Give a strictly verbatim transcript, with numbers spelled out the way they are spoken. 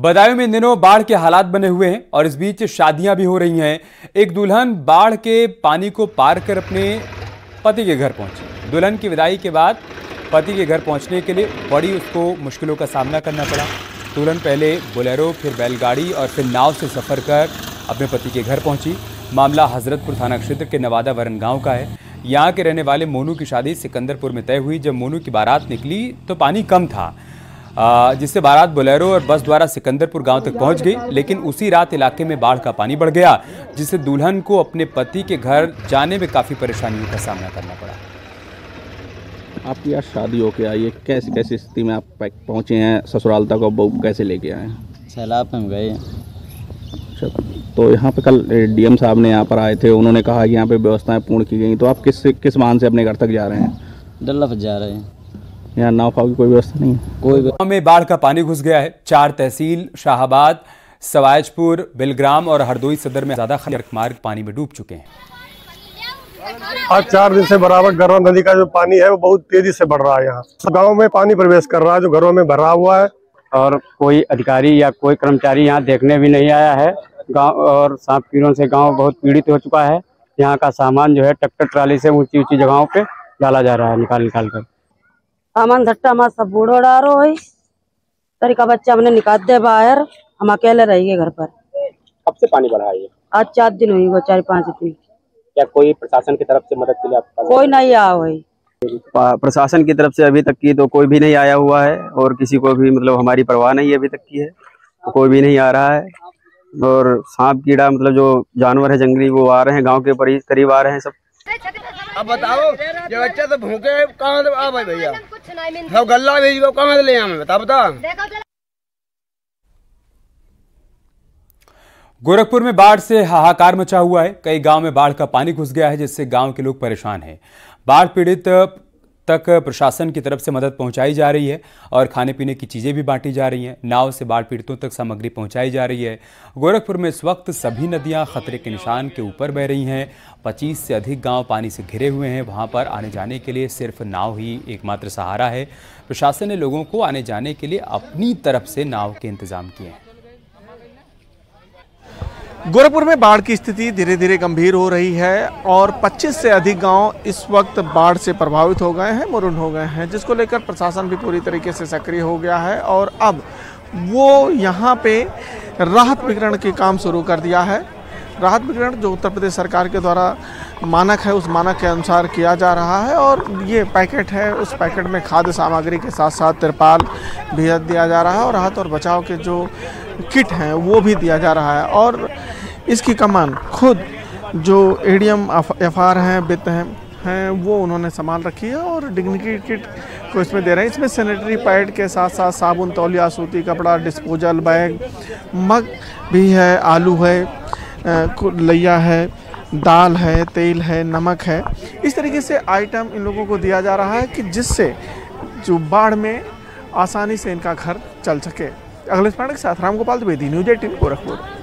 बदायूं में दिनों बाढ़ के हालात बने हुए हैं और इस बीच शादियां भी हो रही हैं। एक दुल्हन बाढ़ के पानी को पार कर अपने पति के घर पहुंची। दुल्हन की विदाई के बाद पति के घर पहुंचने के लिए बड़ी उसको मुश्किलों का सामना करना पड़ा। दुल्हन पहले बोलेरो, फिर बैलगाड़ी और फिर नाव से सफ़र कर अपने पति के घर पहुँची। मामला हजरतपुर थाना क्षेत्र के नवादा वरन गाँव का है। यहाँ के रहने वाले मोनू की शादी सिकंदरपुर में तय हुई। जब मोनू की बारात निकली तो पानी कम था, जिससे बारात बोलेरो और बस द्वारा सिकंदरपुर गांव तक पहुंच गई। लेकिन उसी रात इलाके में बाढ़ का पानी बढ़ गया, जिससे दुल्हन को अपने पति के घर जाने में काफ़ी परेशानियों का सामना करना पड़ा। आपकी आज शादी होके आई है, कैसे कैसे स्थिति में आप पहुंचे हैं ससुराल तक और बहू कैसे लेके आए हैं? सैलाब में गए। अच्छा, तो यहाँ पे कल डीएम साहब ने यहाँ पर आए थे, उन्होंने कहा कि यहाँ पे व्यवस्थाएं पूर्ण की गई। तो आप किस किस वाहन से अपने घर तक जा रहे हैं? डल्ला पर जा रहे हैं। यहाँ नाव पाव की कोई व्यवस्था नहीं है। कोई गाँव में बाढ़ का पानी घुस गया है। चार तहसील शाहबाद, सवायजपुर, बिलग्राम और हरदोई सदर में ज्यादा सड़क मार्ग पानी में डूब चुके हैं। आज चार दिन से बराबर गरवा नदी का जो पानी है वो बहुत तेजी से बढ़ रहा है। यहाँ गाँव में पानी प्रवेश कर रहा है जो घरों में भरा हुआ है, और कोई अधिकारी या कोई कर्मचारी यहाँ देखने भी नहीं आया है। गाँव और सांप कीड़ों से गाँव बहुत पीड़ित हो चुका है। यहाँ का सामान जो है ट्रैक्टर ट्राली से ऊंची ऊंची जगहों पे डाला जा रहा है, निकाल निकाल कर सामान झट्टा हमारा सब बूढ़ो डारो है। तरीका बच्चा हमने निकाल दे बाहर, हम अकेले रहेंगे घर पर। कब से पानी बढ़ा है? आज चार दिन हुई, वो चार पाँच दिन। क्या कोई प्रशासन की तरफ से मदद के लिए आपका? कोई नहीं आया हुई प्रशासन की तरफ से अभी तक की, तो कोई भी नहीं आया हुआ है। और किसी को भी मतलब हमारी परवाह नहीं है अभी तक की है, तो कोई भी नहीं आ रहा है। और सांप कीड़ा मतलब जो जानवर है जंगली वो आ रहे हैं, गाँव के करीब आ रहे हैं सब। अब बताओ ये बच्चे तो भूखे कहाँ आ भाई भैया, सब गल्ला भेजो कहाँ ले आए बता बता। गोरखपुर में बाढ़ से हाहाकार मचा हुआ है। कई गांव में बाढ़ का पानी घुस गया है, जिससे गांव के लोग परेशान हैं। बाढ़ पीड़ित तक प्रशासन की तरफ से मदद पहुंचाई जा रही है और खाने पीने की चीज़ें भी बांटी जा रही हैं। नाव से बाढ़ पीड़ितों तक सामग्री पहुंचाई जा रही है। गोरखपुर में इस वक्त सभी नदियां खतरे के निशान के ऊपर बह रही हैं। पच्चीस से अधिक गांव पानी से घिरे हुए हैं। वहां पर आने जाने के लिए सिर्फ नाव ही एकमात्र सहारा है। प्रशासन ने लोगों को आने जाने के लिए अपनी तरफ से नाव के इंतजाम किए हैं। गोरखपुर में बाढ़ की स्थिति धीरे धीरे गंभीर हो रही है और पच्चीस से अधिक गांव इस वक्त बाढ़ से प्रभावित हो गए हैं, मरून हो गए हैं, जिसको लेकर प्रशासन भी पूरी तरीके से सक्रिय हो गया है। और अब वो यहां पे राहत वितरण के काम शुरू कर दिया है। राहत वितरण जो उत्तर प्रदेश सरकार के द्वारा मानक है, उस मानक के अनुसार किया जा रहा है। और ये पैकेट है, उस पैकेट में खाद्य सामग्री के साथ साथ तिरपाल भी दिया जा रहा है और राहत और बचाव के जो किट हैं वो भी दिया जा रहा है। और इसकी कमान खुद जो एडीएम एफआर हैं, वित्त हैं हैं वो उन्होंने संभाल रखी है और डिग्निटी किट को इसमें दे रहे हैं। इसमें सैनिटरी पैड के साथ साथ साबुन, तौलिया, सूती कपड़ा, डिस्पोजल बैग, मग भी है, आलू है, लैया है, दाल है, तेल है, नमक है। इस तरीके से आइटम इन लोगों को दिया जा रहा है कि जिससे जो बाढ़ में आसानी से इनका घर चल सके। अगले स्पॉट के साथ रामगोपाल द्विवेदी, न्यूज़ एटीन गोरखपुर।